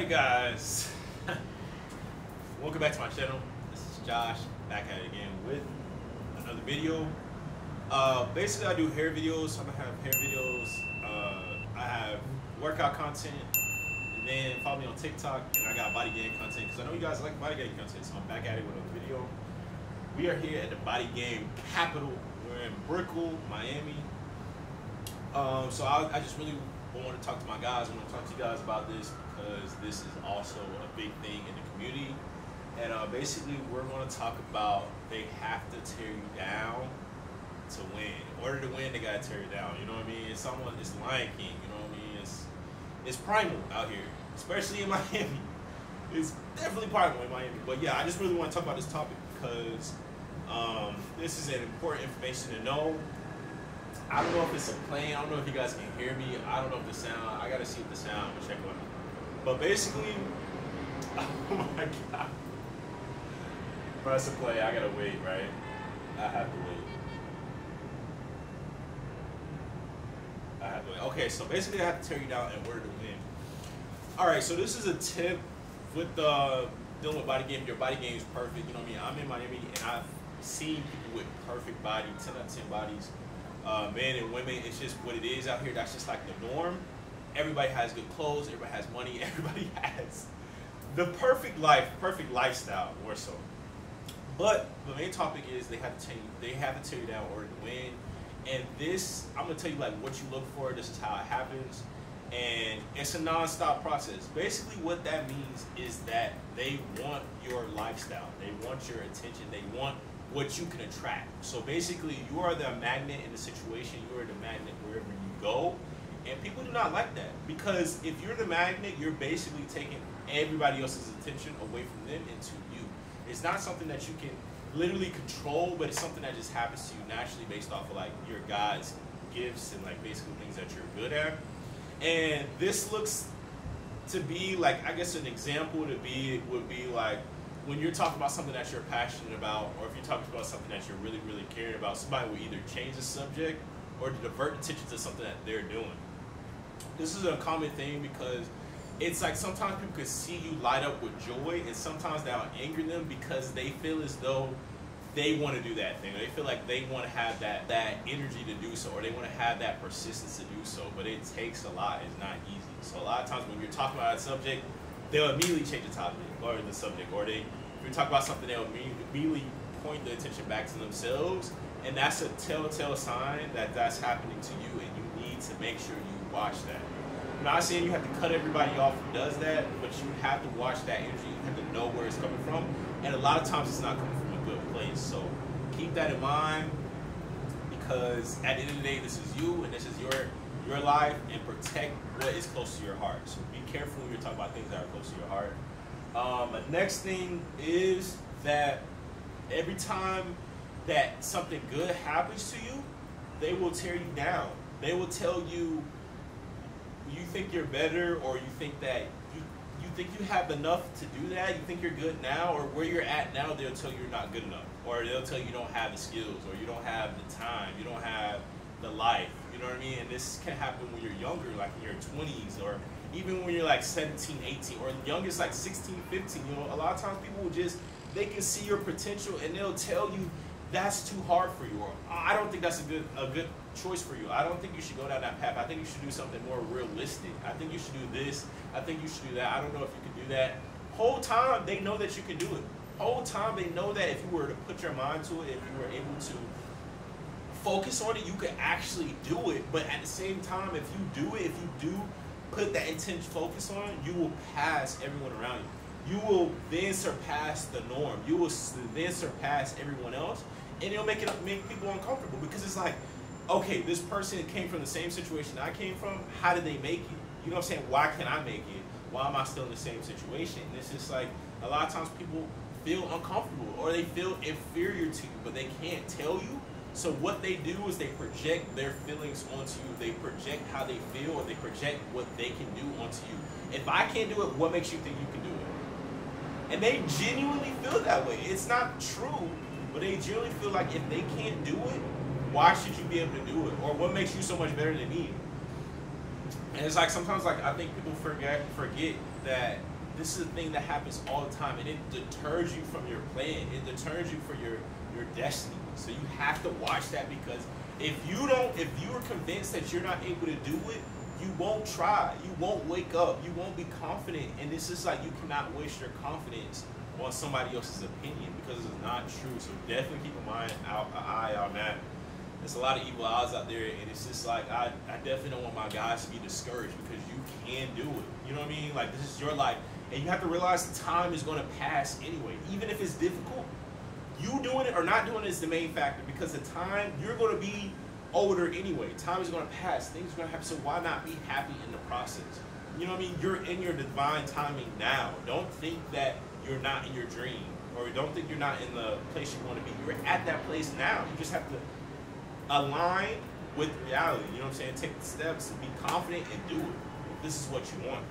Alright guys, welcome back to my channel. This is Josh, back at it again with another video. Basically I do hair videos. I'm gonna have hair videos, I have workout content, and then follow me on TikTok, and I got body game content, because I know you guys like body game content, so I'm back at it with another video. We are here at the body game capital. We're in Brickell, Miami. So I just really want to talk to my guys. I want to talk to you guys about this, because this is also a big thing in the community. And basically we're going to talk about they have to tear you down to win. In order to win, they got to tear you down. You know what I mean? It's almost, it's Lion King. You know what I mean? It's primal out here, especially in Miami. It's definitely primal in Miami. But yeah, I just really want to talk about this topic, because this is an important information to know. I don't know if it's a plane. I don't know if you guys can hear me. I don't know if the sound. I gotta see if the sound will check on me. But basically, oh my god. Press a play. I gotta wait, right? I have to wait. Okay, so basically, I have to tear you down in order to win. All right. So this is a tip with dealing with body game. Your body game is perfect. You know what I mean? I'm in Miami, and I've seen people with perfect body, 10 out of 10 bodies. Men and women, it's just what it is out here. That's just like the norm. Everybody has good clothes, everybody has money, everybody has the perfect life, perfect lifestyle, more so. But the main topic is they have to tear you down in order to win. And this, I'm gonna tell you like what you look for. This is how it happens, and it's a non-stop process. Basically, what that means is that they want your lifestyle, they want your attention, they want what you can attract. So basically, you are the magnet in the situation, you are the magnet wherever you go, and people do not like that, because if you're the magnet, you're basically taking everybody else's attention away from them into you. It's not something that you can literally control, but it's something that just happens to you naturally based off of like your God's gifts and like basically things that you're good at. And this looks to be like, I guess an example to be would be like, when you're talking about something that you're passionate about, or if you're talking about something that you're really, really caring about, somebody will either change the subject or divert attention to something that they're doing. This is a common thing, because it's like sometimes people can see you light up with joy, and sometimes that'll anger them, because they feel as though they want to do that thing. They feel like they want to have that energy to do so, or they want to have that persistence to do so, but it takes a lot. It's not easy. So a lot of times when you're talking about a subject, they'll immediately change the topic or the subject, or if you talk about something, they'll immediately point the attention back to themselves, and that's a telltale sign that that's happening to you, and you need to make sure you watch that. I'm not saying you have to cut everybody off who does that, but you have to watch that energy. You have to know where it's coming from, and a lot of times it's not coming from a good place. So keep that in mind, because at the end of the day, this is you, and this is your life, and protect what is close to your heart. So be careful when you're talking about things that are close to your heart. The next thing is that every time that something good happens to you, they will tear you down. They will tell you you think you're better, or you think that you think you have enough to do that, you think you're good now, or where you're at now, they'll tell you you're not good enough, or they'll tell you you don't have the skills, or you don't have the time, you don't have the life. You know what I mean? And this can happen when you're younger, like in your 20s, or even when you're like 17, 18, or the youngest like 16, 15. You know, a lot of times people will just, they can see your potential, and they'll tell you that's too hard for you, or I don't think that's a good choice for you. I don't think you should go down that path. I think you should do something more realistic. I think you should do this. I think you should do that. I don't know if you can do that. Whole time they know that you can do it. Whole time they know that if you were to put your mind to it, if you were able to focus on it, you could actually do it. But at the same time, if you do it, if you do put that intense focus on it, you will pass everyone around you. You will then surpass the norm. You will then surpass everyone else, and it'll make people uncomfortable, because it's like, okay, this person came from the same situation I came from. How did they make it? You know what I'm saying? Why can't I make it? Why am I still in the same situation? And it's just like, a lot of times people feel uncomfortable, or they feel inferior to you, but they can't tell you. So what they do is they project their feelings onto you. They project how they feel, or they project what they can do onto you. If I can't do it, what makes you think you can do it? And they genuinely feel that way. It's not true, but they genuinely feel like if they can't do it, why should you be able to do it? Or what makes you so much better than me? And it's like sometimes, like I think people forget that This is a thing that happens all the time, and it deters you from your plan. It deters you from your destiny. So you have to watch that, because if you are convinced that you're not able to do it, you won't try. You won't wake up. You won't be confident. And this is like, you cannot waste your confidence on somebody else's opinion, because it's not true. So definitely keep an eye on that. There's a lot of evil eyes out there, and it's just like, I definitely don't want my guys to be discouraged, because you can do it. You know what I mean? Like, this is your life. And you have to realize the time is going to pass anyway. Even if it's difficult, you doing it or not doing it is the main factor, because the time, you're going to be older anyway. Time is going to pass. Things are going to happen. So why not be happy in the process? You know what I mean? You're in your divine timing now. Don't think that you're not in your dream, or don't think you're not in the place you want to be. You're at that place now. You just have to align with reality. You know what I'm saying? Take the steps and be confident and do it. This is what you want.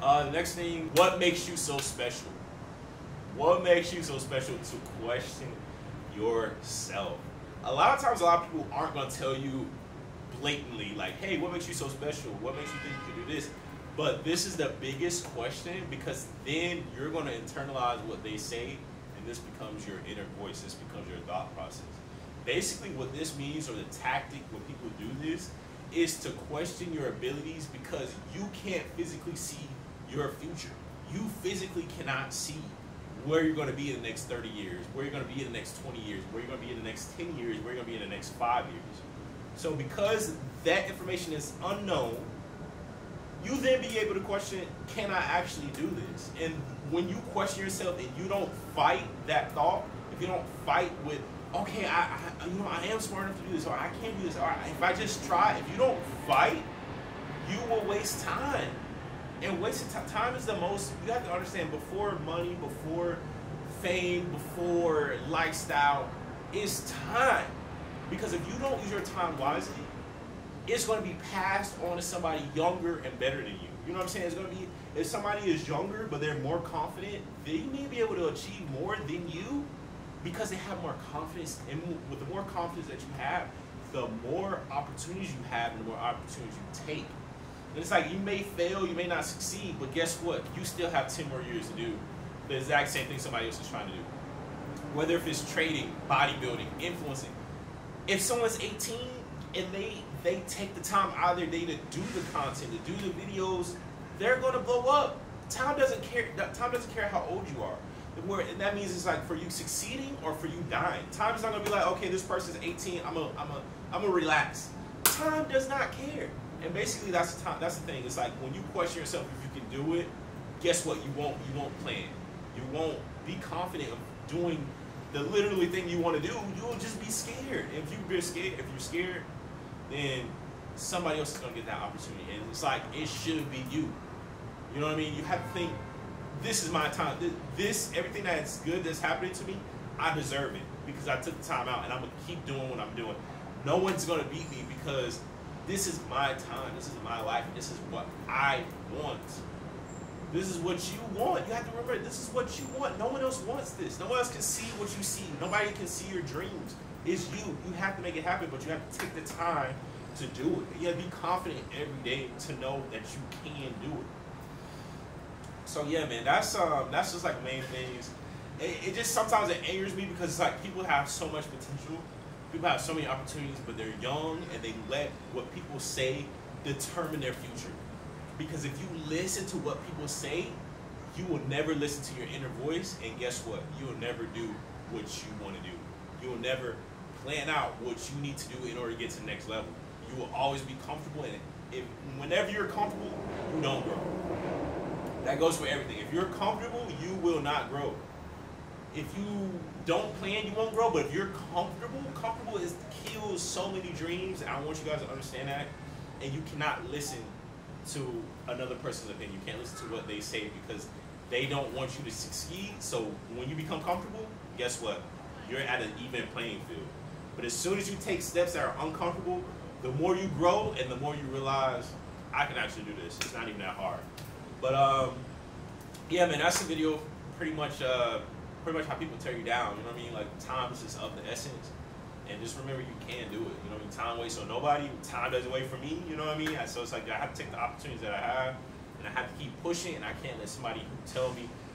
The next thing, what makes you so special? What makes you so special? To question yourself. A lot of times, a lot of people aren't going to tell you blatantly, like, hey, what makes you so special? What makes you think you can do this? But this is the biggest question, because then you're going to internalize what they say, and this becomes your inner voice. This becomes your thought process. Basically, what this means, or the tactic when people do this, is to question your abilities, because you can't physically see your future. You physically cannot see where you're going to be in the next 30 years, where you're going to be in the next 20 years, where you're going to be in the next 10 years, where you're going to be in the next 5 years. So because that information is unknown, you then be able to question, can I actually do this? And when you question yourself and you don't fight that thought, if you don't fight with, okay, I am smart enough to do this, or I can do this, or if I just try, if you don't fight, you will waste time. And wasting time is the most, you have to understand, before money, before fame, before lifestyle, is time. Because if you don't use your time wisely, it's going to be passed on to somebody younger and better than you. You know what I'm saying? It's going to be, if somebody is younger but they're more confident, they may be able to achieve more than you, because they have more confidence. And with the more confidence that you have, the more opportunities you have and the more opportunities you take. And it's like, you may fail, you may not succeed, but guess what? You still have 10 more years to do the exact same thing somebody else is trying to do. Whether if it's trading, bodybuilding, influencing. If someone's 18 and they take the time out of their day to do the content, to do the videos, they're gonna blow up. Time doesn't care how old you are. And that means it's like, for you succeeding or for you dying. Time is not gonna be like, okay, this person's 18, I'm gonna relax. Time does not care. And basically, that's the time. That's the thing. It's like, when you question yourself if you can do it, guess what? You won't plan. You won't be confident of doing the literally thing you want to do. You'll just be scared. If you're scared, then somebody else is gonna get that opportunity. And it's like, it should be you. You know what I mean? You have to think, this is my time. This everything that's good that's happening to me, I deserve it, because I took the time out, and I'm gonna keep doing what I'm doing. No one's gonna beat me, because this is my time, this is my life, this is what I want. This is what you want. You have to remember, this is what you want. No one else wants this. No one else can see what you see. Nobody can see your dreams. It's you. You have to make it happen, but you have to take the time to do it. You have to be confident every day to know that you can do it. So yeah, man, that's just like main things. It just sometimes it angers me, because it's like, people have so much potential. People have so many opportunities, but they're young, and they let what people say determine their future. Because if you listen to what people say, you will never listen to your inner voice, and guess what? You will never do what you want to do. You will never plan out what you need to do in order to get to the next level. You will always be comfortable, and whenever you're comfortable, you don't grow. That goes for everything. If you're comfortable, you will not grow. If you don't plan, you won't grow. But if you're comfortable is kills so many dreams. And I want you guys to understand that. And you cannot listen to another person's opinion. You can't listen to what they say, because they don't want you to succeed. So when you become comfortable, guess what? You're at an even playing field. But as soon as you take steps that are uncomfortable, the more you grow and the more you realize, I can actually do this. It's not even that hard. But yeah, man, that's the video. Pretty much how people tear you down, you know what I mean? Like, time is just of the essence. And just remember, you can do it, you know what I mean? Time waits on nobody, time doesn't wait for me, you know what I mean? So it's like, I have to take the opportunities that I have, and and I have to keep pushing, and I can't let somebody who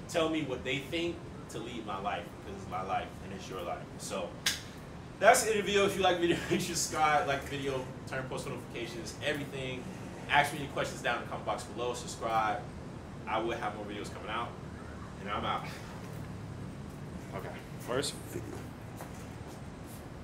tell me what they think to lead my life, because it's my life and it's your life. So that's the interview. If you like the video, make sure subscribe, like the video, turn post notifications, everything. Ask me any questions down in the comment box below. Subscribe. I will have more videos coming out, and I'm out. Okay, first video.